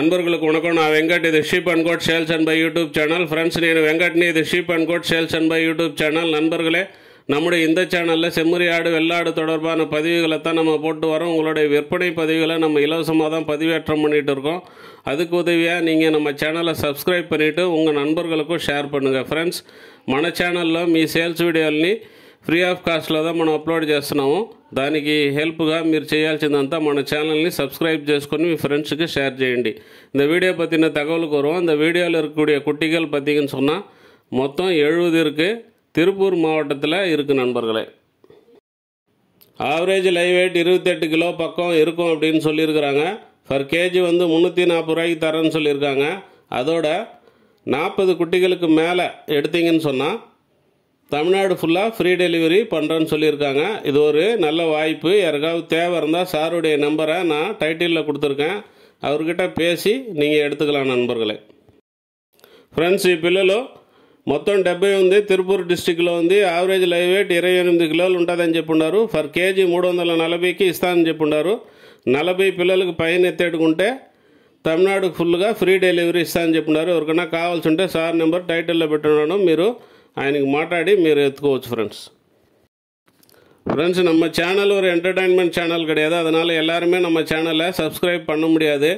நண்பர்களுக்கு வணக்கம். நான் வெங்கட், இது sheep and goat sales and buy YouTube channel. Friends, நான் வெங்கட்னி, இது sheep and goat sales and buy YouTube channel. நண்பர்களே, நம்முடைய இந்த சேனலில் செம்மறி ஆடு வெள்ளாடு தொடர்பான பதிவுகளை தான் நம்ம போட்டு வரோம். உங்களுடைய விற்பனை பதிவுகளை நம்ம இலவசமாக தான் பதிவேற்றம் பண்ணிகிட்டு இருக்கோம். அதுக்கு உதவியாக நீங்கள் நம்ம சேனலை சப்ஸ்கிரைப் பண்ணிவிட்டு உங்கள் நண்பர்களுக்கும் ஷேர் பண்ணுங்கள். ఫ్రెండ్స్, మన ఛానల్లో మీ సేల్స్ వీడియోల్ని ఫ్రీ ఆఫ్ కాస్ట్లో தான் మనం అప్లోడ్ చేస్తున్నాము. దానికి హెల్ప్గా మీరు చేయాల్సిందంతా మన ఛానల్ని సబ్స్క్రైబ్ చేసుకొని మీ ఫ్రెండ్స్కి షేర్ చేయండి. இந்த வீடியோ பற்றின தகவலுக்கு வரும். அந்த வீடியோவில் இருக்கக்கூடிய குட்டிகள் பார்த்தீங்கன்னு சொன்னால் மொத்தம் 70 இருக்குது. திருப்பூர் மாவட்டத்தில் இருக்குது நண்பர்களே. ஆவரேஜ் லைவ் வெயிட் 28 கிலோ பக்கம் இருக்கும் அப்படின்னு சொல்லியிருக்கிறாங்க. பர் கேஜி வந்து 340 ரூபாய்க்கு தரேன்னு சொல்லியிருக்காங்க. அதோட 40 குட்டிகளுக்கு மேலே எடுத்தீங்கன்னு சொன்னால் தமிழ்நாடு ஃபுல்லாக ஃப்ரீ டெலிவரி பண்ணுறேன்னு சொல்லியிருக்காங்க. இது ஒரு நல்ல வாய்ப்பு. யாருக்காவது தேவை இருந்தால் சாருடைய நம்பரை நான் டைட்டிலில் கொடுத்துருக்கேன். அவர்கிட்ட பேசி நீங்கள் எடுத்துக்கலாம் நண்பர்களே. ఫ్రెండ్స్, ఈ పిల్లలు మొత్తం 70 ఉంది. తిరుపూర్ డిస్టిక్లో ఉంది. యావరేజ్ లైవ్ వెయిట్ 28 కిలోలు ఉంటుందని చెప్పున్నారు. పర్ కేజీ 340కి ఇస్తానని చెప్పున్నారు. 40 పిల్లలకు పైన ఎత్తేడుకుంటే తమిళనాడు ఫుల్గా ఫ్రీ డెలివరీ ఇస్తానని చెప్పున్నారు. ఎవరికైనా కావాల్సి ఉంటే సార్ నెంబర్ టైటిల్లో పెట్టున్నాను, మీరు ఆయనకి మాట్లాడి మీరు ఎత్తుకోవచ్చు. ஃப்ரெண்ட்ஸ், நம்ம சேனல் ஒரு என்டர்டைன்மெண்ட் சேனல் கிடையாது. அதனால் எல்லாருமே நம்ம சேனலை சப்ஸ்கிரைப் பண்ண முடியாது.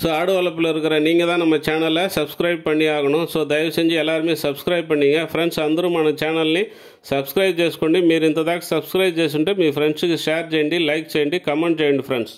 ஸோ ஆடு வளர்ப்பில் இருக்கிற நீங்கள் தான் நம்ம சேனலை சப்ஸ்கிரைப் பண்ணி ஆகணும். ஸோ దయவு செஞ்சு எல்லாருமே సబ్స్క్రైబ్ பண்ணிங்க. ఫ్రెండ్స్, అందరూ మన ఛానల్ని సబ్స్క్రైబ్ చేసుకోండి. మీరు ఇంతదాకా సబ్స్క్రైబ్ చేసుంటే మీ ఫ్రెండ్స్కి షేర్ చేయండి, లైక్ చేయండి, కమెంట్ చేయండి. ఫ్రెండ్స్